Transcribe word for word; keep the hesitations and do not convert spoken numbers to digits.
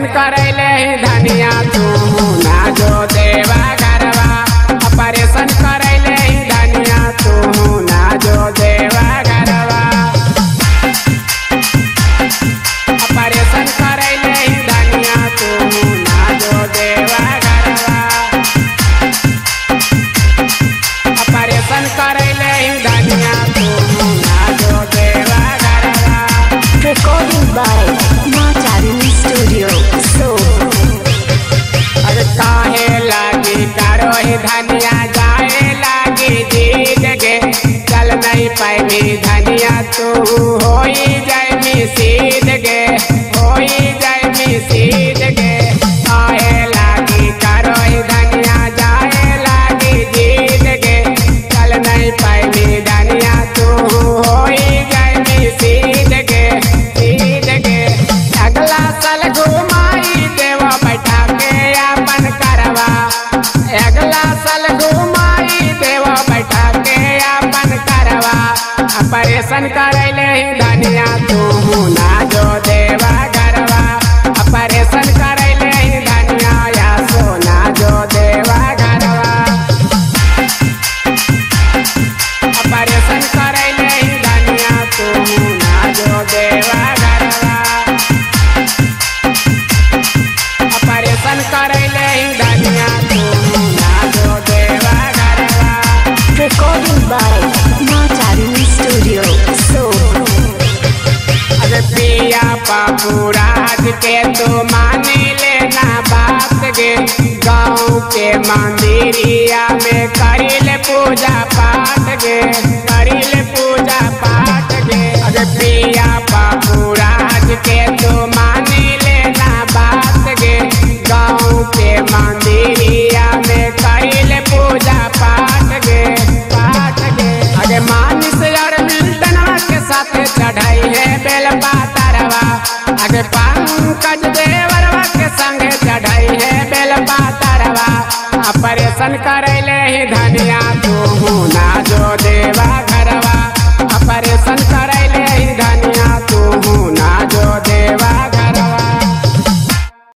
भजन करेले धनिया तू ना जो देवघरवा, ऑपरेशन करेले धनिया तू ना जो देवघरवा, ऑपरेशन करेले धनिया तू ना जो देवघरवा, ऑपरेशन करेले धनिया तू ना जो देवघरवा। रिकॉर्डिंग बाय धनिया जाए लागी जीत के चल नहीं पाई धनिया तू होई जाए मी सीध के होई जाए मी सीध के आए लागी करो धनिया जाए लागी जीत के चल नहीं पाई धनिया तू होई जाए मी सीध के सीध के अगला साल घुमाई देवा बैठा के अपन करवा अगला साल घुमाई देवा बैठा के अपन करवा ऑपरेशन करेले धनिया तू ना जो देवा घरवा ऑपरेशन करेले धनिया या सोना जो देवा घरवा ऑपरेशन करेले धनिया तू ना जो देवा घरवा ऑपरेशन करेले धनिया पुराज के तो मान लेना बाप के गाँव के मंदिरिया में करिल पूजा पाठ के करिल पूजा पाठ के अरे पिया पापुराज के तो मान लेना बाप के गाँव के मंदिरिया में करिल पूजा पाठ के पाठ के अरे मानिस और मिल्टन के साथ